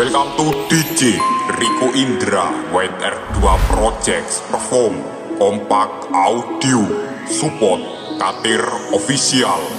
Welcome to DJ Rico Indra with R2 Projects perform Kompak Audio support Katir Official.